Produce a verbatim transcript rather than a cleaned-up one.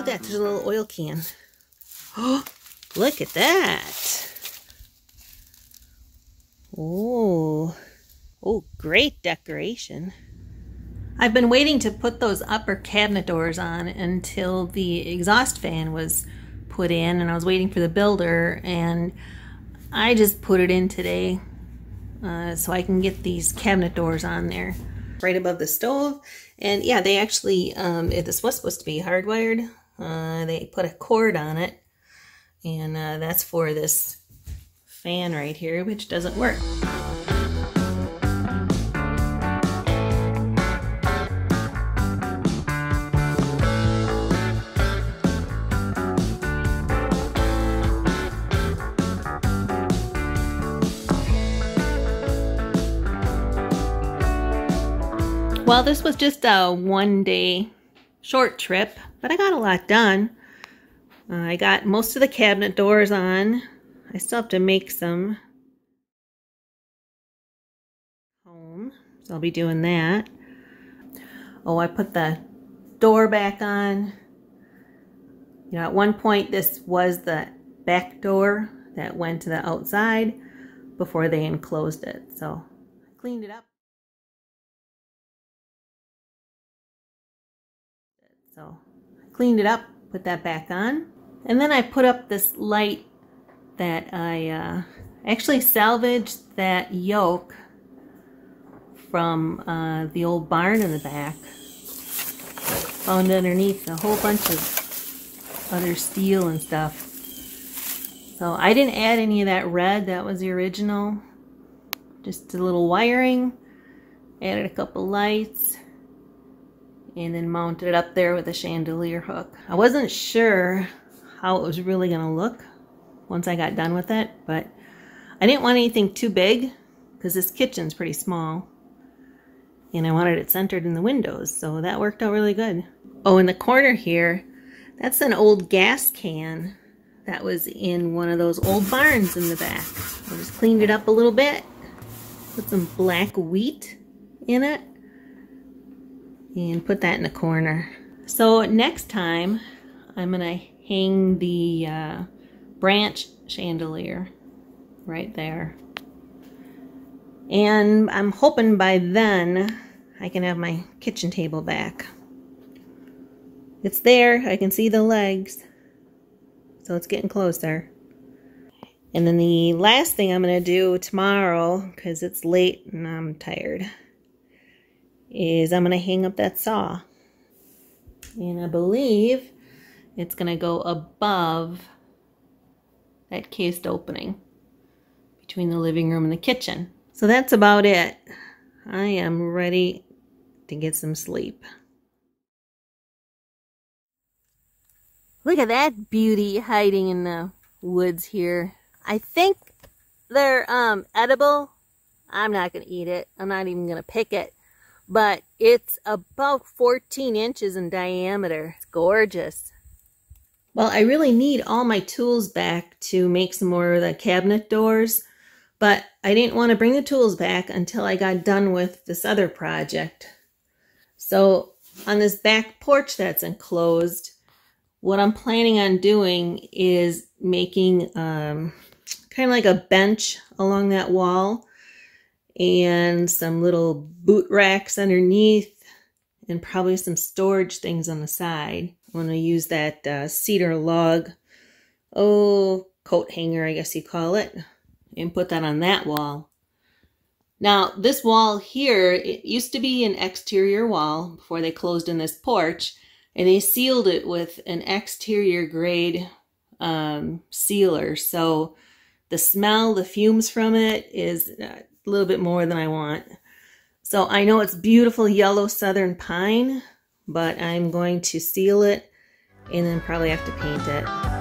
at that. There's a little oil can. Oh, look at that. Oh, oh, great decoration. I've been waiting to put those upper cabinet doors on until the exhaust fan was put in, and I was waiting for the builder, and I just put it in today uh, so I can get these cabinet doors on there. Right above the stove, and yeah, they actually, um, this was supposed to be hardwired. Uh, they put a cord on it, and uh, that's for this fan right here, which doesn't work. Well, this was just a one day short trip, but I got a lot done. Uh, I got most of the cabinet doors on. I still have to make some home, so I'll be doing that. Oh, I put the door back on. You know, at one point this was the back door that went to the outside before they enclosed it, so I cleaned it up. So I cleaned it up, put that back on, and then I put up this light that I uh, actually salvaged that yoke from uh, the old barn in the back. Found underneath a whole bunch of other steel and stuff. So I didn't add any of that red, that was the original. Just a little wiring, added a couple lights, and then mounted it up there with a chandelier hook. I wasn't sure how it was really gonna look once I got done with it, but I didn't want anything too big because this kitchen's pretty small, and I wanted it centered in the windows, so that worked out really good. Oh, in the corner here, that's an old gas can that was in one of those old barns in the back. I just cleaned it up a little bit, put some black wheat in it, and put that in the corner. So next time, I'm gonna hang the uh, branch chandelier right there, and I'm hoping by then I can have my kitchen table back. It's there, I can see the legs, so it's getting closer. And then the last thing I'm gonna do tomorrow, because it's late and I'm tired, is I'm gonna hang up that saw, and I believe it's gonna go above that cased opening between the living room and the kitchen. So that's about it. I am ready to get some sleep. Look at that beauty hiding in the woods here. I think they're um, edible. I'm not gonna eat it. I'm not even gonna pick it. But it's about fourteen inches in diameter. It's gorgeous. Well, I really need all my tools back to make some more of the cabinet doors, but I didn't want to bring the tools back until I got done with this other project. So on this back porch that's enclosed, what I'm planning on doing is making um, kind of like a bench along that wall, and some little boot racks underneath, and probably some storage things on the side. I'm gonna use that uh, cedar log, oh, coat hanger, I guess you call it, and put that on that wall. Now, this wall here, it used to be an exterior wall before they closed in this porch, and they sealed it with an exterior grade um, sealer. So the smell, the fumes from it is uh, a little bit more than I want. So I know it's beautiful yellow southern pine, but I'm going to seal it and then probably have to paint it.